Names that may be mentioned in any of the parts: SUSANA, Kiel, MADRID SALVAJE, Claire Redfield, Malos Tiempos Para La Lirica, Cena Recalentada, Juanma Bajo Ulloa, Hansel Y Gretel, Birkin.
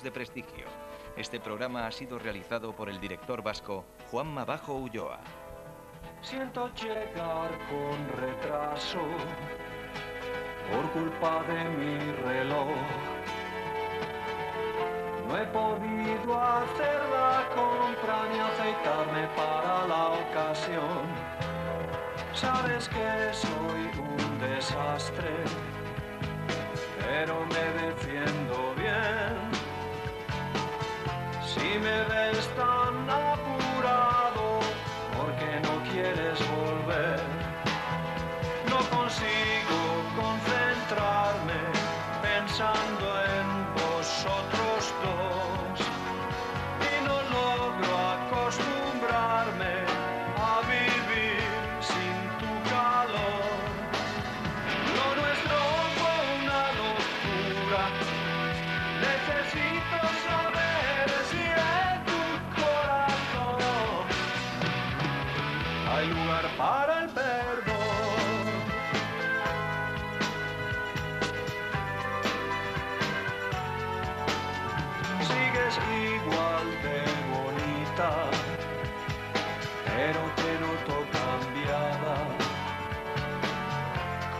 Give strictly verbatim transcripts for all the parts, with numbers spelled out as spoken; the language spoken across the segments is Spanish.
de prestigio. Este programa ha sido realizado por el director vasco Juanma Bajo Ulloa. Siento llegar con retraso por culpa de mi reloj. No he podido hacer la compra ni aceitarme para la ocasión. Sabes que soy un desastre, pero me defiendo bien. Si me ves tan apurado, porque no quieres volver. No consigo concentrarme pensando en vosotros dos y no logro acostumbrarme a vivir sin tu calor. Lo nuestro fue una locura. Necesito saber si en tu corazón hay lugar para el perdón. Igual de bonita, pero te noto cambiada,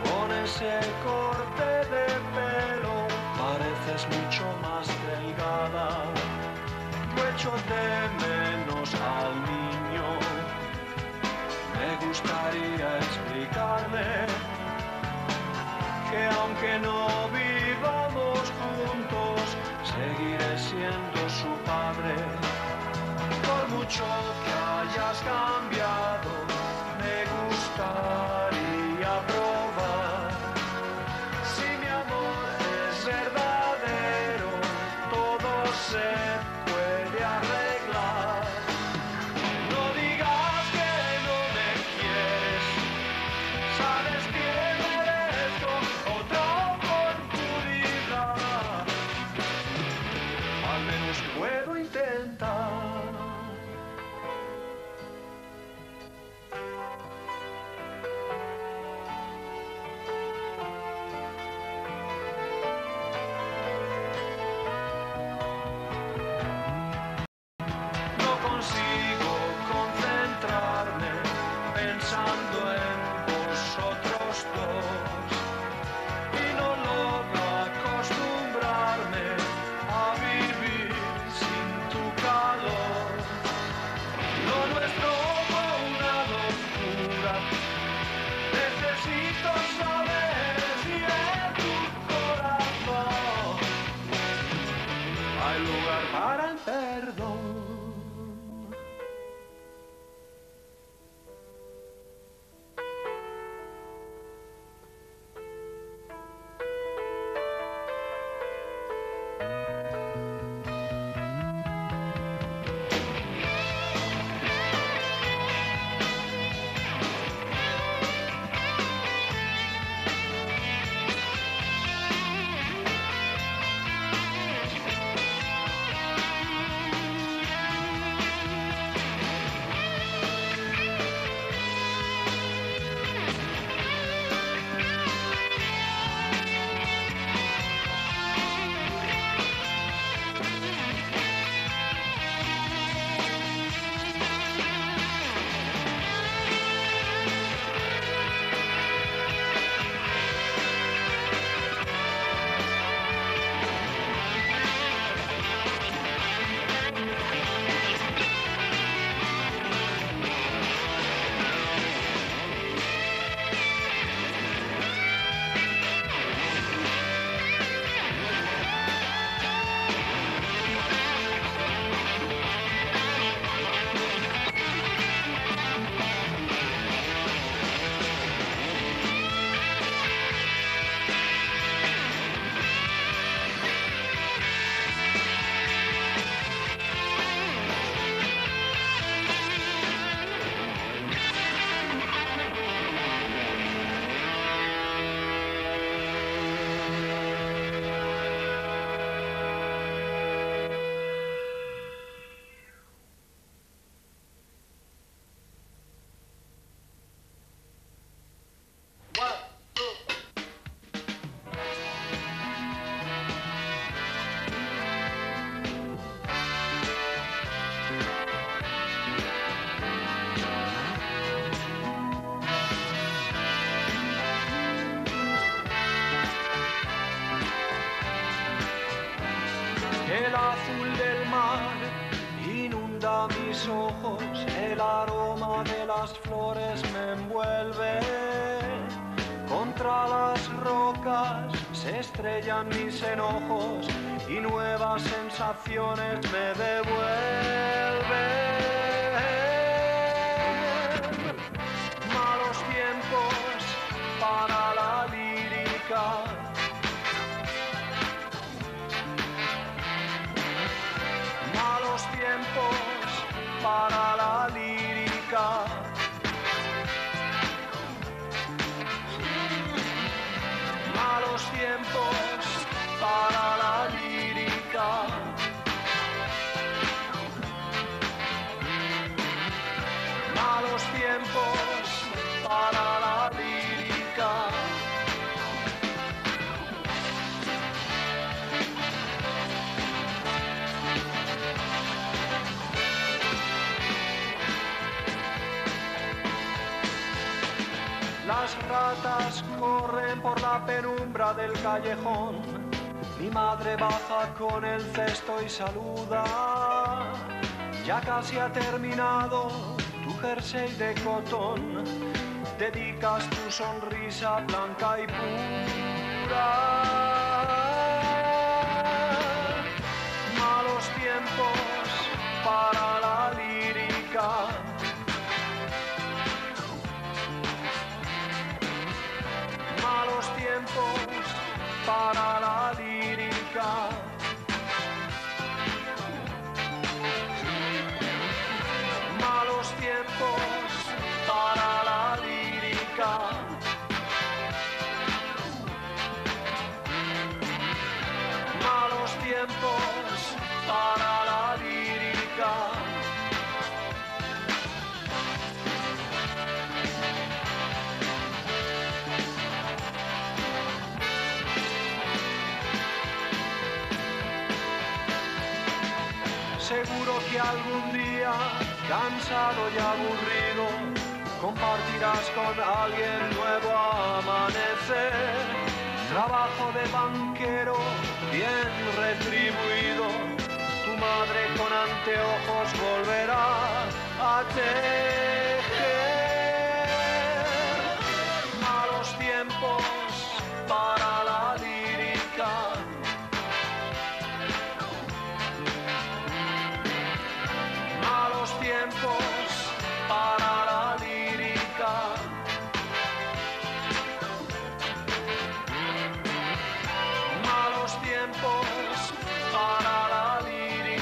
con ese corte de pelo pareces mucho más delgada. Yo echo de menos al niño, me gustaría explicarle que aunque no vivamos juntos, seguiré siendo su padre. Por mucho que hayas cambiado, me gustaría probar si mi amor es verdadero. Todo se puede arreglar. No digas que no me quieres, sabes que merezco otra oportunidad. Al menos puedo intentar. No consigo concentrarme pensando en vosotros dos y no logro acostumbrarme a vivir sin tu calor. Lo nuestro fue una locura. Necesito saber si en tu corazón hay lugar para el perdón. el azul del mar inunda mis ojos, el aroma de las flores me envuelve. Contra las rocas se estrellan mis enojos y nuevas sensaciones me devuelven. Malos tiempos para la lírica. Malos tiempos para la lírica. Malos tiempos para la lírica. Malos tiempos para la lírica. Las ratas corren por la penumbra del callejón. Mi madre baja con el cesto y saluda. Ya casi ha terminado tu jersey de cotón. Dedicas tu sonrisa blanca y pura. Malos tiempos para la lírica. Malos tiempos para la lírica. Malos tiempos para la lírica. Malos tiempos para la lírica. Seguro que algún día, cansado y aburrido, compartirás con alguien nuevo amanecer. Trabajo de banquero bien retribuido, tu madre con anteojos volverá a tejer. Malos tiempos para la lírica. Malos tiempos para la lírica. Malos tiempos para la lírica.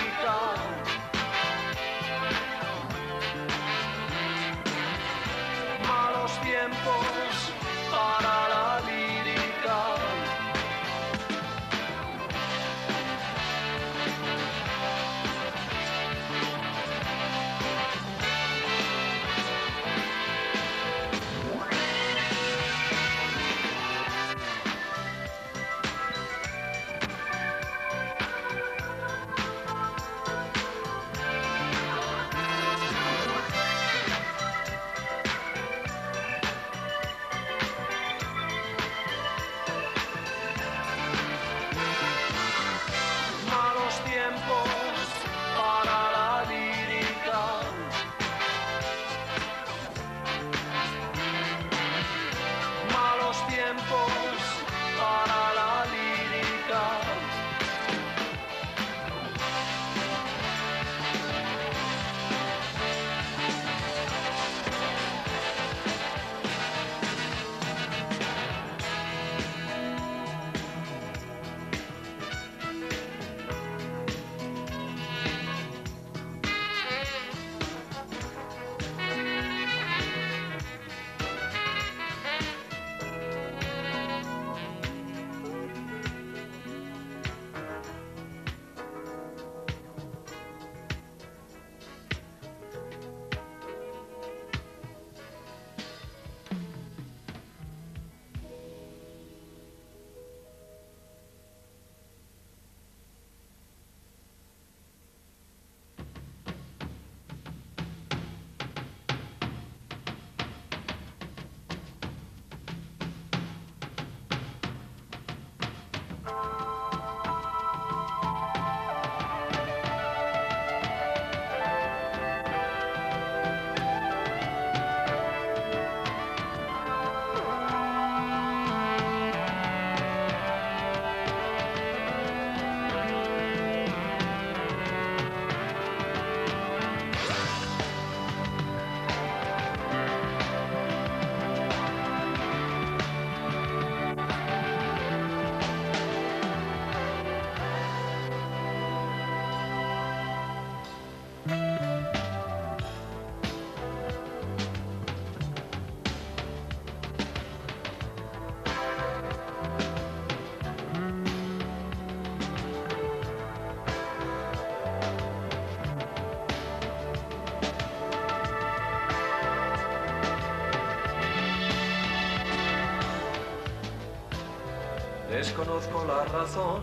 desconozco la razón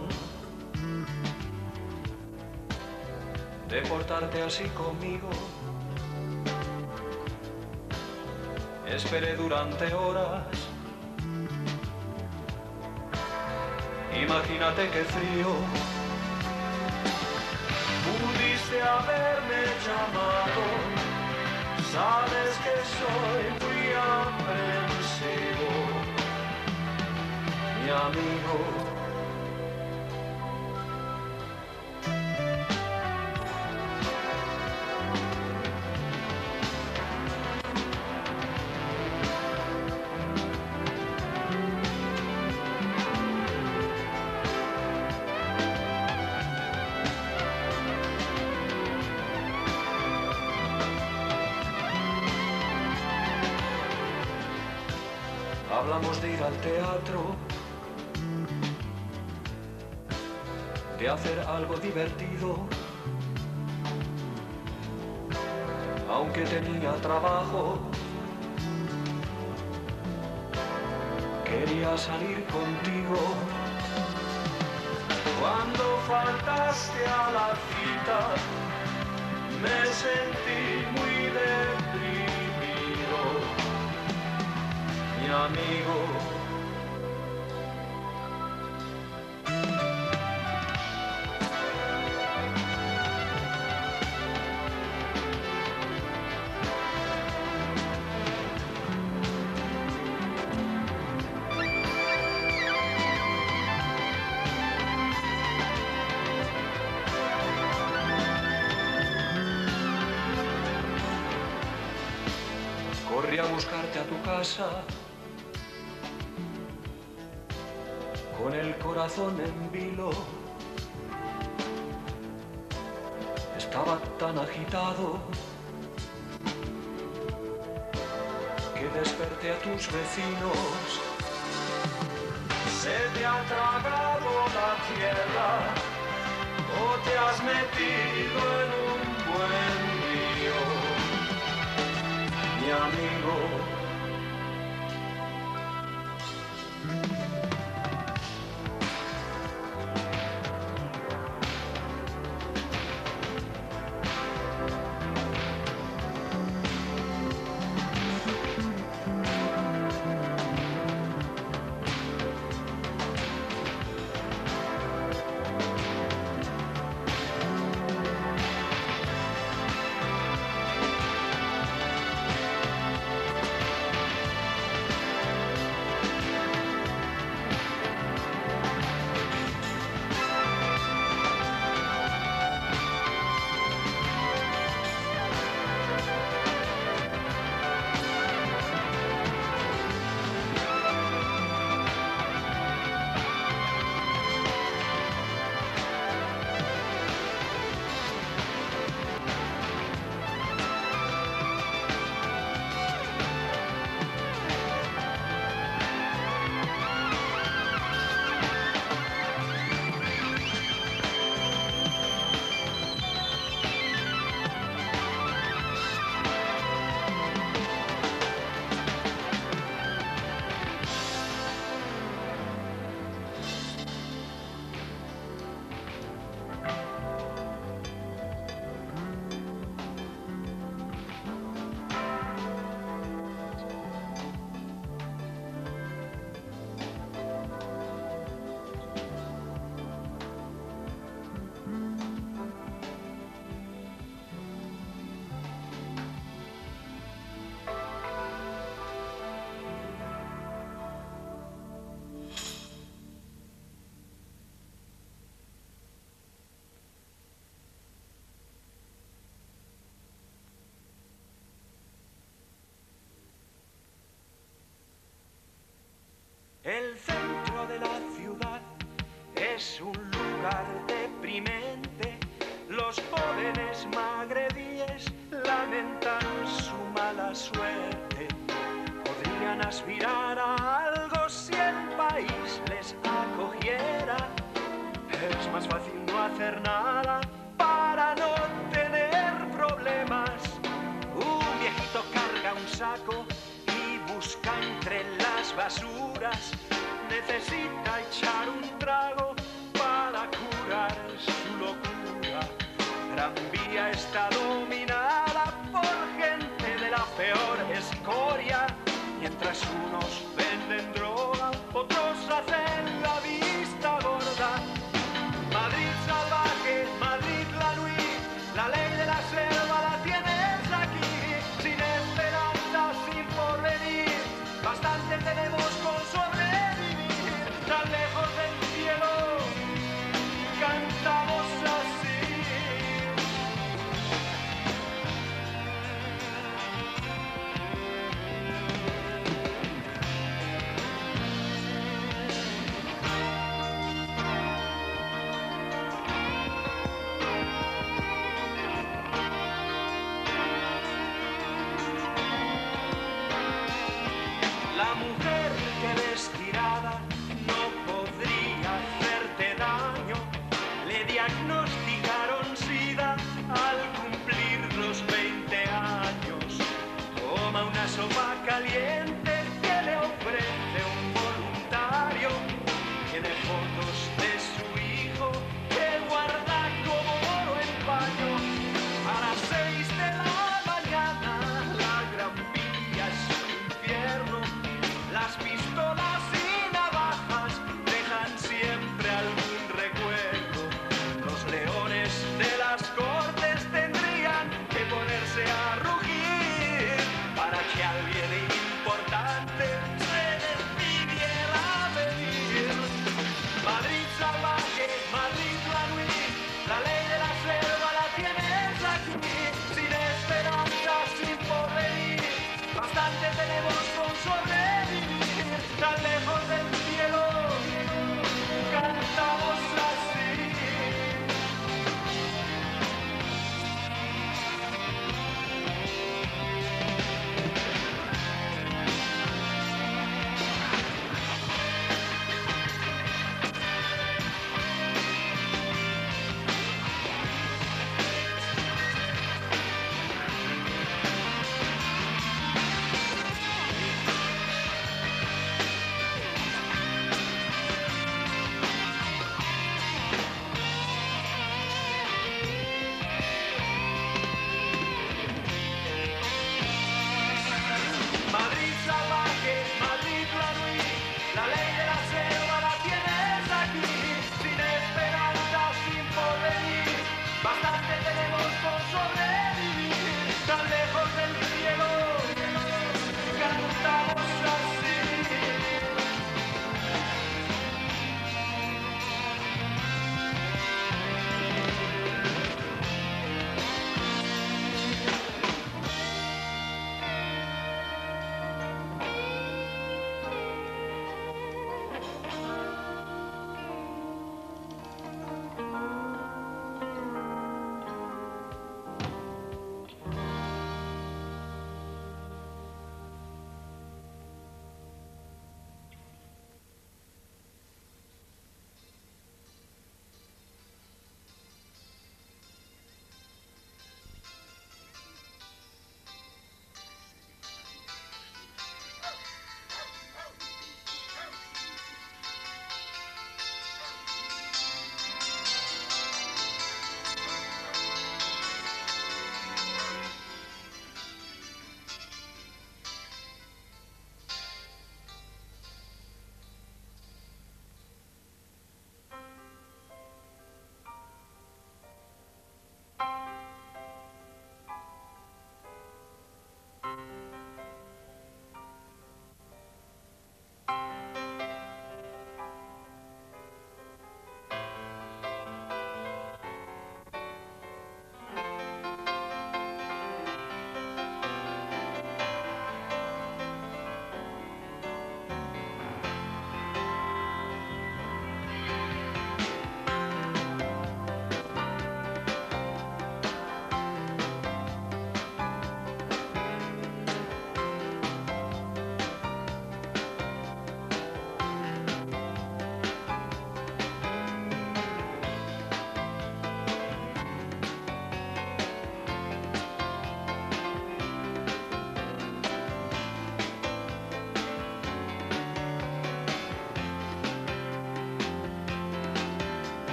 de portarte así conmigo. Esperé durante horas, imagínate qué frío. Pudiste haberme llamado, sabes que soy muy aprensivo, mi amigo. Hablamos de ir al teatro, de hacer algo divertido, aunque tenía trabajo, quería salir contigo. Cuando faltaste a la cita, me sentí muy deprimido, mi amigo. Corrí a buscarte a tu casa con el corazón en vilo, estaba tan agitado que desperté a tus vecinos. Se te ha tragado la tierra o te has metido en un buen lío, mi amigo. El centro de la ciudad es un lugar deprimente. Los jóvenes magrebíes lamentan su mala suerte. Podrían aspirar a algo si el país les acogiera. Es más fácil no hacer nada para no tener problemas. Un viejito carga un saco y busca entre las basuras. necesita echar un trago para curar su locura. Gran Vía está dominada por gente de la peor escoria. Mientras unos venden droga, otros hacen la vista gorda. Madrid salvaje, Madrid la nuit, la ley de la selva la tienes aquí. Sin esperanza, sin porvenir, bastante tenemos con sobrevivir. Tan lejos del cielo, cantamos así. Para que alguien imponga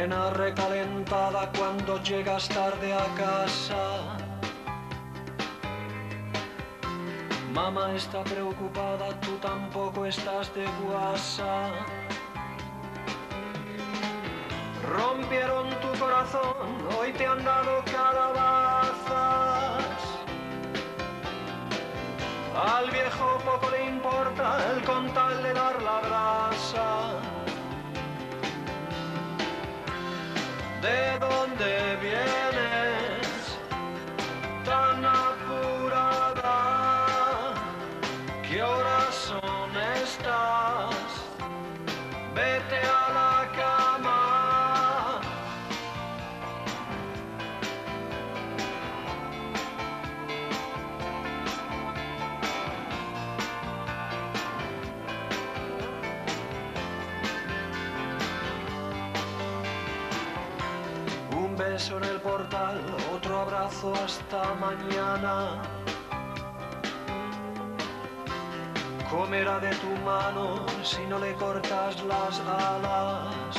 Cena recalentada cuando llegas tarde a casa. Mamá está preocupada, tú tampoco estás de guasa. Rompieron tu corazón, hoy te han dado calabazas. Al viejo poco le importa el con tal de dar la brasa. ¿De dónde vienes tan apurada? ¿Qué horas son estas? Vete a la cama. Un beso en el portal, otro abrazo hasta mañana. Comerá de tu mano si no le cortas las alas.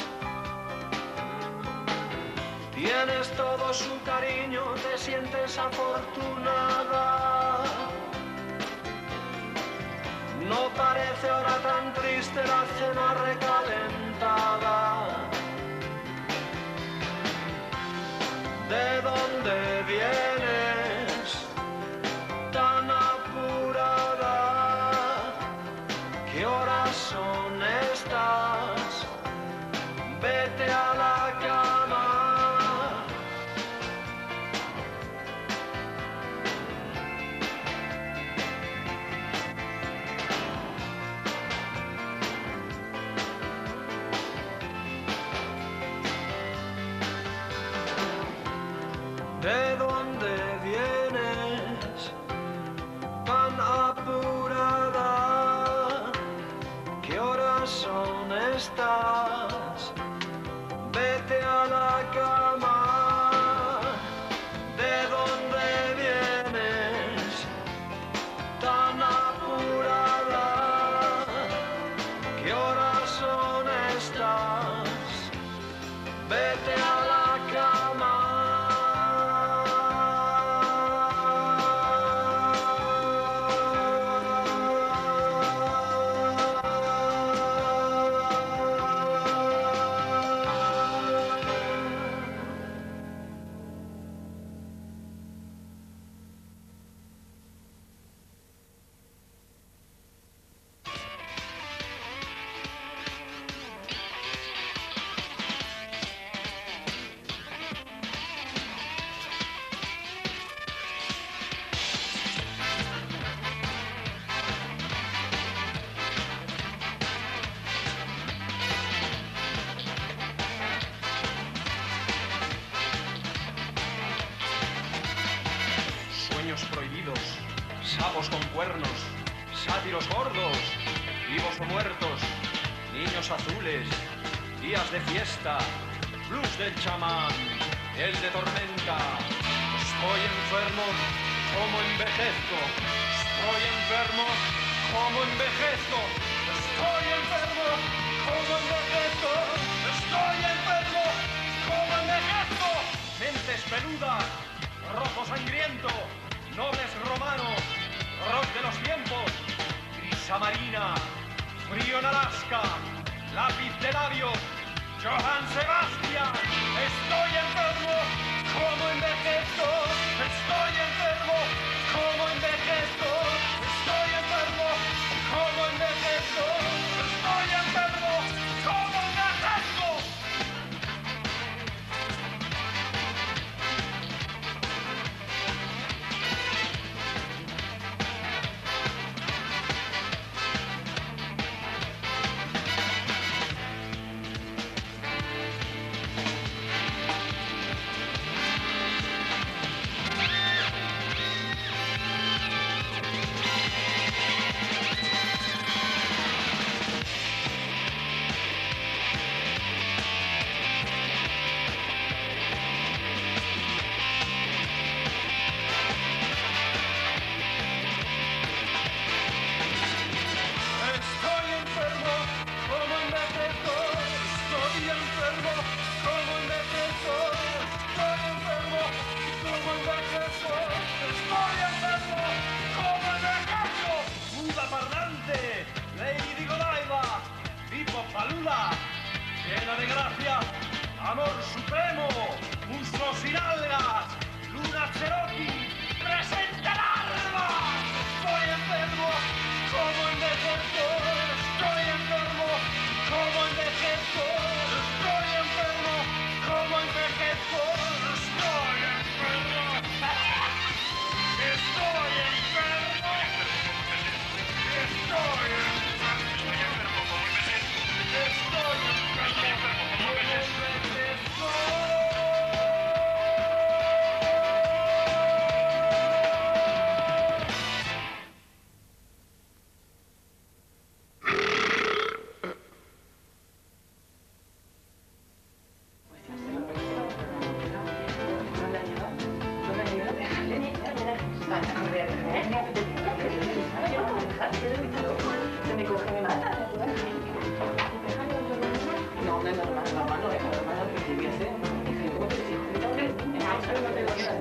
Tienes todo su cariño, te sientes afortunada. No parece ahora tan triste la cena recalentada. ¿De dónde vienes tan apurada? ¿Qué horas son estas? Vete a la cama. ¿De dónde vienes tan apurada? Son estas, vete a la cama. ¿De dónde vienes tan apurada? ¿Qué horas son estas? Vete a la cama.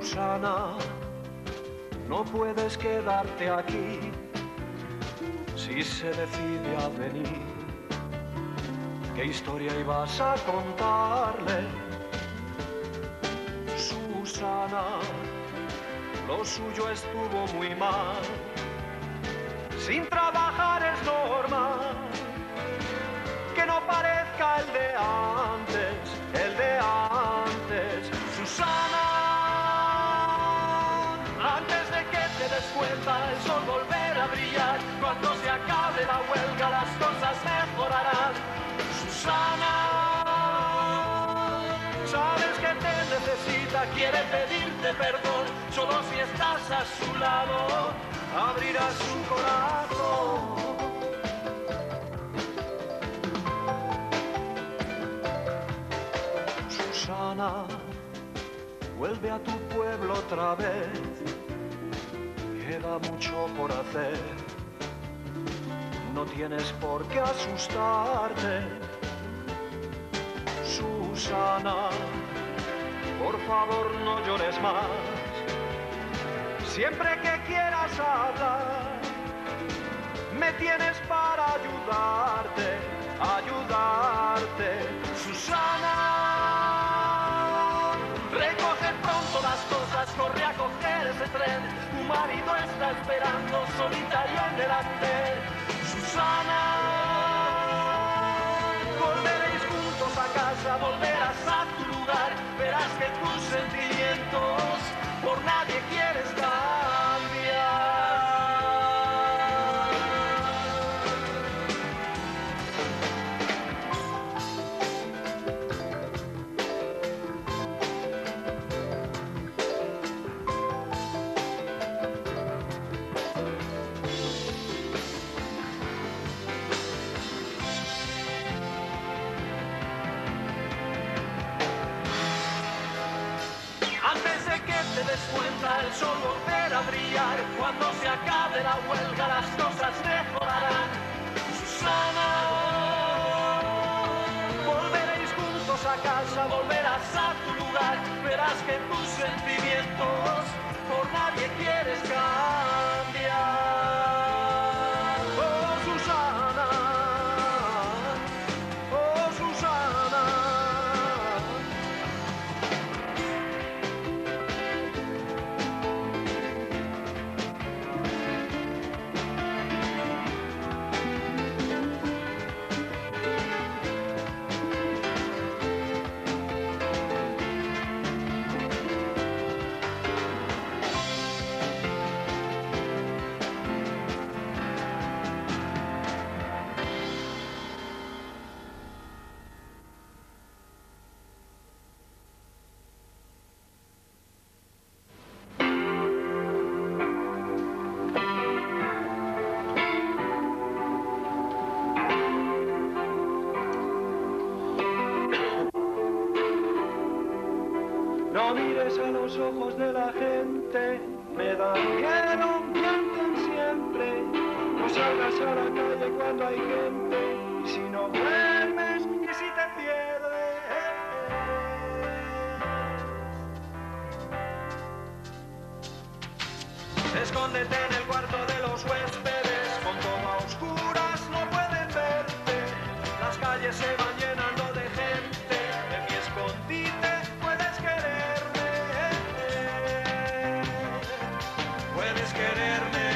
Susana, no puedes quedarte aquí. Si se decide a venir, ¿qué historia ibas a contarle? Susana, lo suyo estuvo muy mal. Sin trabajar es normal que no parezca el de antes, el de antes. Susana, antes de que te des cuenta, el sol volverá a brillar. Cuando se acabe la huelga, las cosas mejorarán. Susana, sabes que te necesita, quiere pedirte perdón. Solo si estás a su lado, abrirá su corazón. Susana, vuelve a tu pueblo otra vez. Queda mucho por hacer. No tienes por qué asustarte. Susana, por favor no llores más. Siempre que quieras hablar, me tienes para ayudarte, ayudarte. Susana, recoge pronto las cosas, corre a coger ese tren. Tu marido está esperando solitario en el andén. Susana, volveréis juntos a casa, volverás a tu lugar. Verás que tus sentimientos por nadie quieres cuenta, el sol volverá a brillar. Cuando se acabe la huelga, las cosas mejorarán. Susana, volveréis juntos a casa, volverás a tu lugar. Verás que tus sentimientos por nadie quieres cambiar. Oh Susana, oh Susana. Ojos de la gente me dan miedo, mienten siempre. No salgas a la calle cuando hay gente, y si no duermes, que si te pierdes. Escóndete en el cuarto de los huéspedes, con todo a oscuras no pueden verte. Las calles se van llenando de gente, de mi escondite puedes querer. Puedes quererme.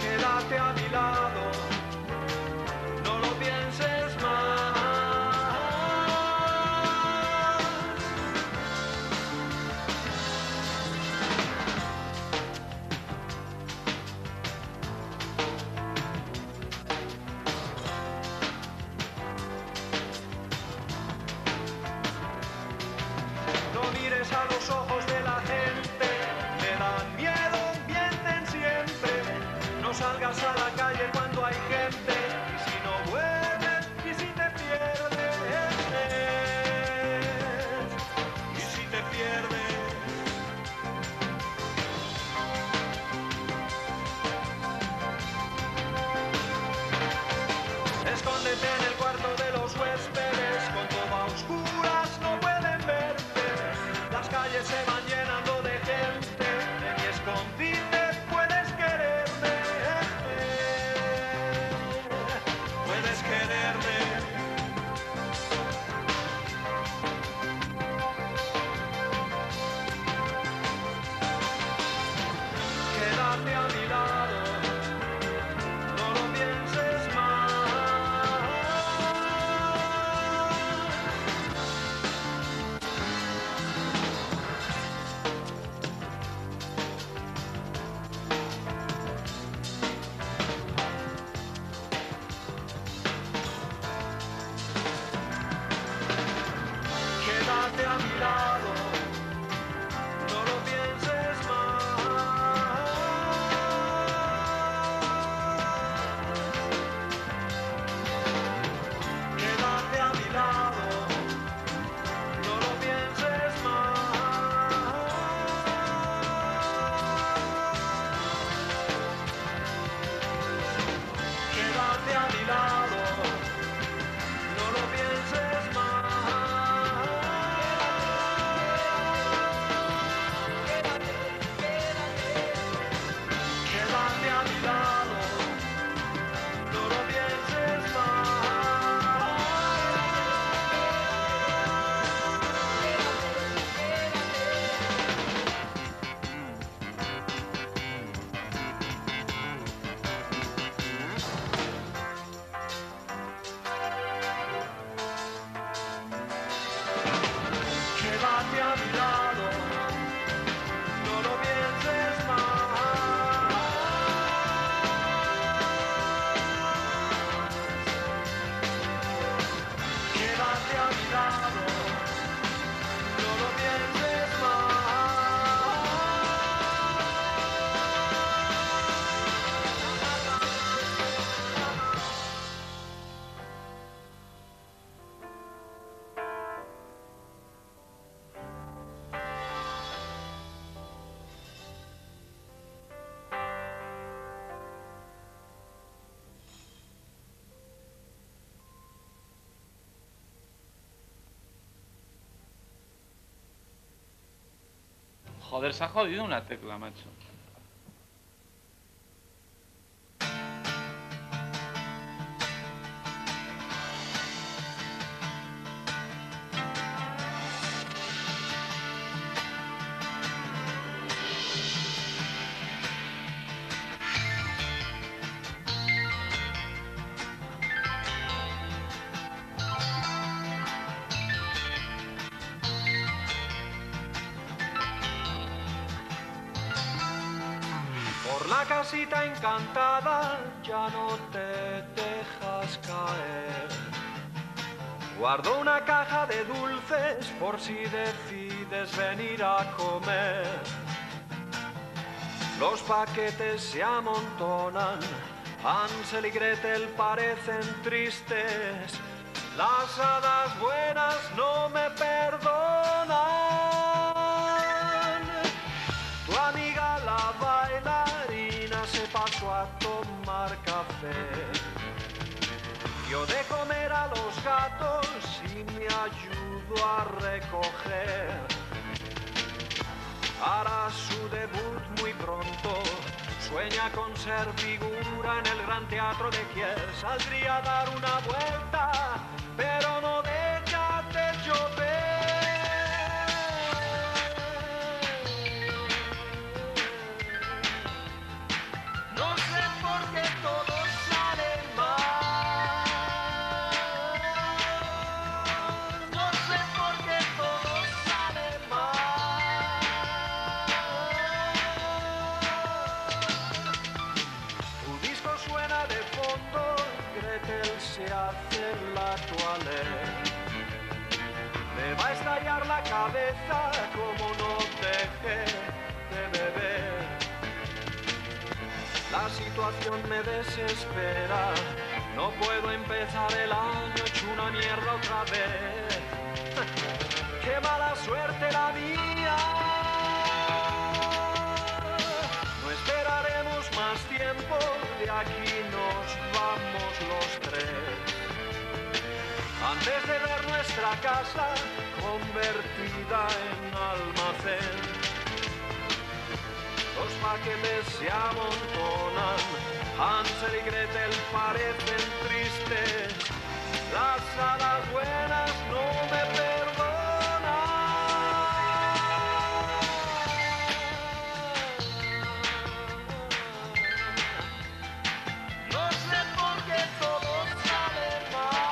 Quédate a mi lado, no lo pienses más. A los ojos de la gente me dan miedo, mienten siempre. No salgas a la calle cuando hay gente, y si no vuelves, y si te pierdes, y si te pierdes. Joder, se ha jodido una tecla, macho. Casita encantada, ya no te dejas caer. Guardo una caja de dulces por si decides venir a comer. Los paquetes se amontonan, Hansel y Gretel parecen tristes. Las hadas buenas no me perdonan. Tu amiga la baila, paso a tomar café. Yo de comer a los gatos y me ayudo a recoger. Hará su debut muy pronto. Sueña con ser figura en el gran teatro de Kiel. Saldría a dar una vuelta, pero no déjate llover. La cabeza como no dejé de beber. La situación me desespera, no puedo empezar el año hecho una mierda otra vez. ¡Qué mala suerte la mía! No esperaremos más tiempo, de aquí nos vamos los tres. Antes de ver nuestra casa convertida en almacén, los paquetes se amontonan, Hansel y Gretel parecen tristes, las hadas buenas no me perdonan. No sé por qué todo sale mal.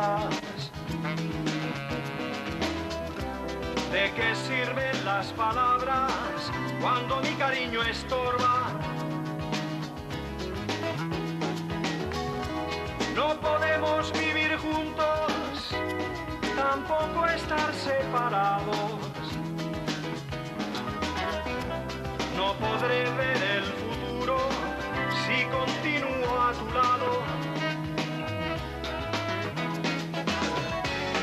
palabras? ¿De qué sirven las palabras cuando mi cariño estorba? No podemos vivir juntos, tampoco estar separados. No podré ver el futuro si continúo a tu lado.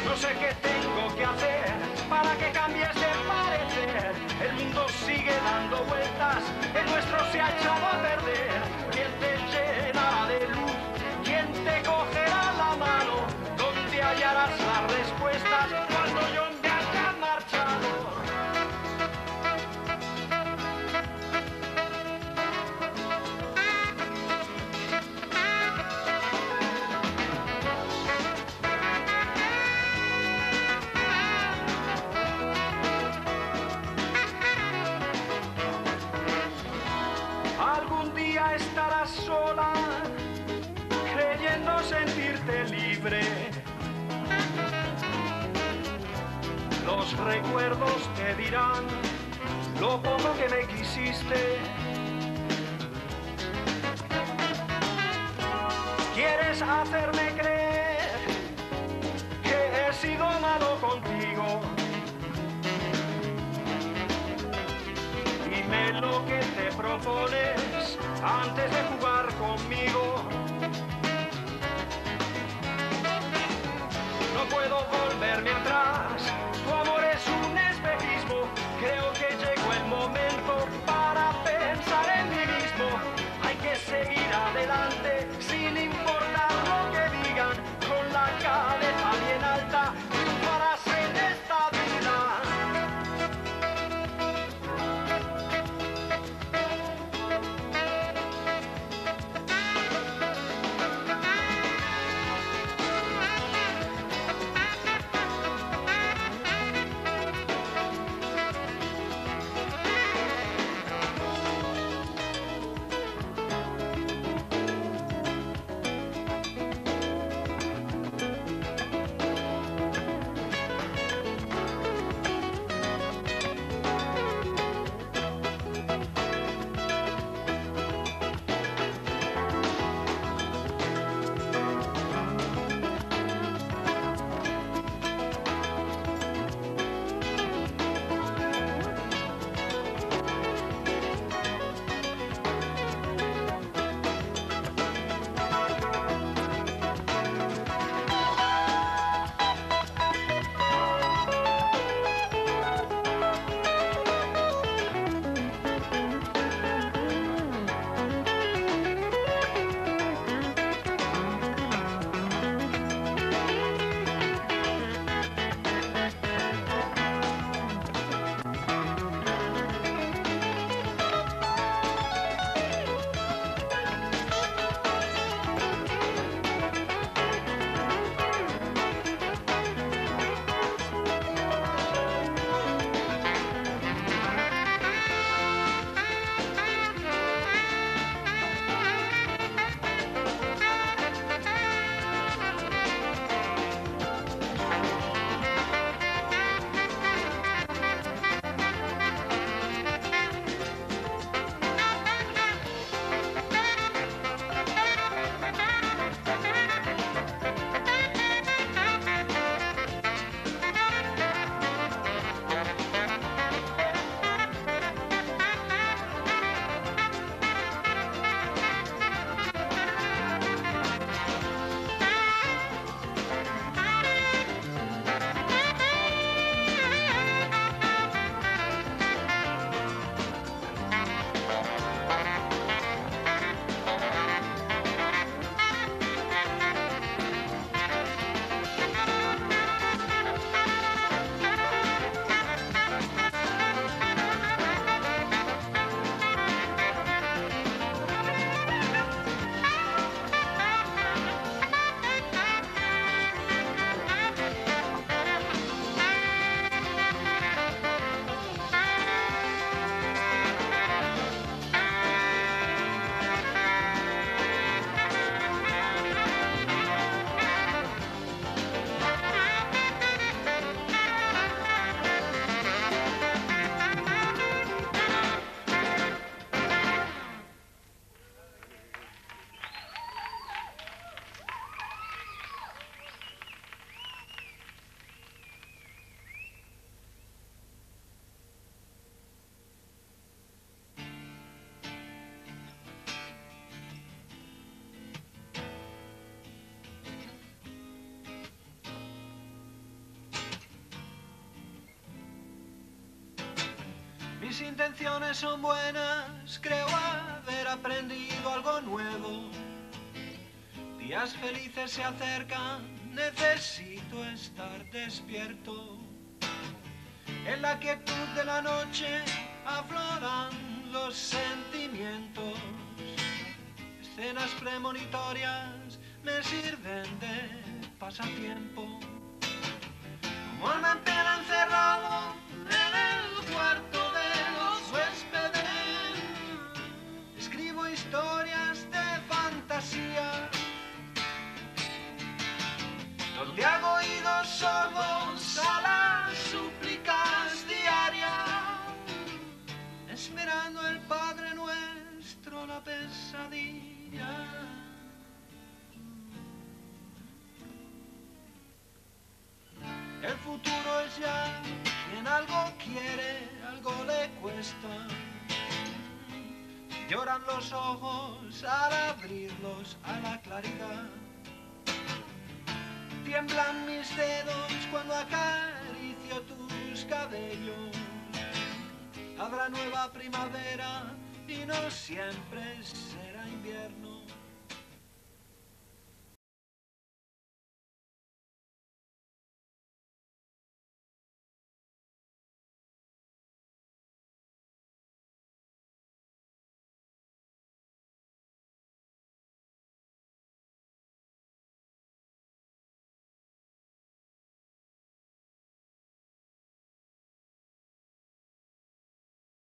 No sé qué tengo que hacer para que cambies de parecer. El mundo sigue dando vueltas, el nuestro se ha echado a perder. ¿Quién te llenará de luz? ¿Quién te cogerá la mano? ¿Dónde hallarás las respuestas cuando yo me haya marchado? Estarás sola, creyendo sentirte libre. Los recuerdos te dirán lo poco que me quisiste. ¿Quieres hacerme creer que he sido malo contigo? Dime lo que te propones antes de jugar conmigo. No puedo volverme atrás, tu amor es un espejismo. Creo que llegó el momento para pensar en mí mismo. Hay que seguir adelante sin importar lo que digan, con la cabeza bien alta. mis intenciones son buenas, creo haber aprendido algo nuevo. Días felices se acercan, necesito estar despierto. En la quietud de la noche afloran los sentimientos. Escenas premonitorias me sirven de pasatiempo. Como alma en pena encerrado en el cuarto de los huéspedes, escribo historias de fantasía, donde hago oídos sordos a las súplicas diarias, esperando el Padre Nuestro, la pesadilla. El futuro es ya, quien algo quiere, algo le cuesta. Lloran los ojos al abrirlos a la claridad. Tiemblan mis dedos cuando acaricio tus cabellos. Habrá nueva primavera y no siempre será invierno.